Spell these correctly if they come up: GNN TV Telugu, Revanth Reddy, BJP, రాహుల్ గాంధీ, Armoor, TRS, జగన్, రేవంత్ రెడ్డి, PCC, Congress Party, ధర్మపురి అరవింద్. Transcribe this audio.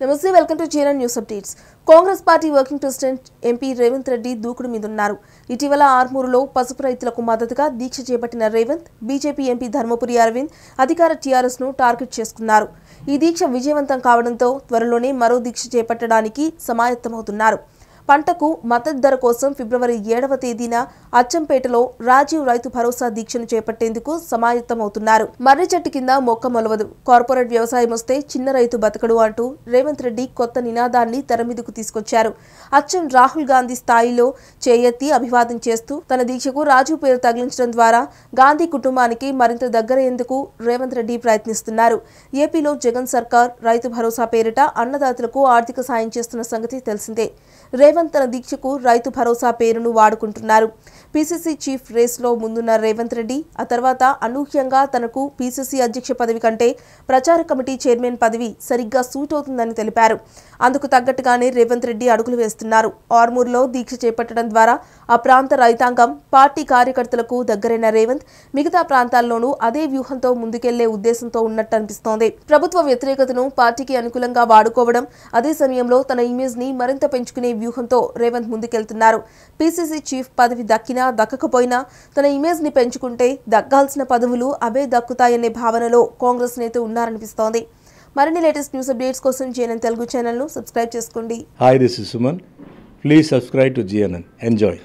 Namaste, welcome to GNN News Updates. Congress Party Working President MP Revanth Reddy దూకుడు మీదున్నారు. ఇటీవల ఆర్మూరులో పసుపు రైతులకు మద్దతుగా దీక్ష చేపట్టిన రేవంత్, బీజేపీ ఎంపీ ధర్మపురి అరవింద్ అధికార టీఆర్ఎస్ను టార్గెట్ చేసుకున్నారు. ఈ దీక్ష విజయవంతం కావడంతో త్వరలోనే మరో దీక్ష చేపట్టడానికి సమాయత్తమవుతున్నారు. పంటకు మద్దతు ధర కోసం ఫిబ్రవరి 7వ తేదీన అచ్చంపేటలో రాజీవ్ రైతు భరోసా దీక్షను చేపట్టేందుకు సమాయత్తమవుతున్నారు. మర్రి చెట్టు కింద మొక్క మొలవదు, కార్పొరేట్ వ్యవసాయం వస్తే చిన్న రైతు బతకడు అంటూ రేవంత్ రెడ్డి కొత్త నినాదాన్ని తెరమీదకు తీసుకొచ్చారు. అచ్చం రాహుల్ గాంధీ స్థాయిలో చేయెత్తి అభివాదం చేస్తూ తన దీక్షకు రాజు పేరు తగిలించడం ద్వారా గాంధీ కుటుంబానికి మరింత దగ్గరయ్యేందుకు రేవంత్ రెడ్డి ప్రయత్నిస్తున్నారు. ఏపీలో జగన్ సర్కార్ రైతు భరోసా పేరిట అన్నదాతలకు ఆర్థిక సాయం చేస్తున్న సంగతి తెలిసిందే. రేవంత్ తన దీక్షకు రైతు భరోసా పేరును వాడుకుంటున్నారు. పీసీసీ చీఫ్ రేస్లో ముందున్న రేవంత్ రెడ్డి ఆ తర్వాత అనూహ్యంగా తనకు పీసీసీ అధ్యక్ష పదవి కంటే ప్రచార కమిటీ చైర్మన్ పదవి సరిగ్గా సూట్ అవుతుందని తెలిపారు. అందుకు తగ్గట్టుగానే రేవంత్ రెడ్డి అడుగులు వేస్తున్నారు. ఆర్మూర్లో దీక్ష చేపట్టడం ద్వారా ఆ ప్రాంత రైతాంగం, పార్టీ కార్యకర్తలకు దగ్గరైన రేవంత్ మిగతా ప్రాంతాల్లోనూ అదే వ్యూహంతో ముందుకెళ్లే ఉద్దేశంతో ఉన్నట్టు అనిపిస్తోంది. ప్రభుత్వ వ్యతిరేకతను పార్టీకి అనుకూలంగా వాడుకోవడం, అదే సమయంలో తన ఇమేజ్ ని మరింత పెంచుకునే వ్యూహంతో రేవంత్ ముందుకెళ్తున్నారు. పీసీసీ చీఫ్ పదవి దక్కినా దక్కకపోయినా తన ఇమేజ్ ని పెంచుకుంటే దక్కాల్సిన పదవులు అవే దక్కుతాయనే భావనలో కాంగ్రెస్ నేత ఉన్నారనిపిస్తోంది. మరిన్ని లేటెస్ట్ న్యూస్ అప్డేట్స్ కోసం GNN తెలుగు ఛానల్ ను సబ్స్క్రైబ్ చేసుకోండి. Hi, this is Suman. Please subscribe to GNN. Enjoy.